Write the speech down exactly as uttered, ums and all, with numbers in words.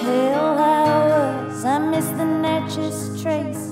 hell I was. I miss the nature's trace.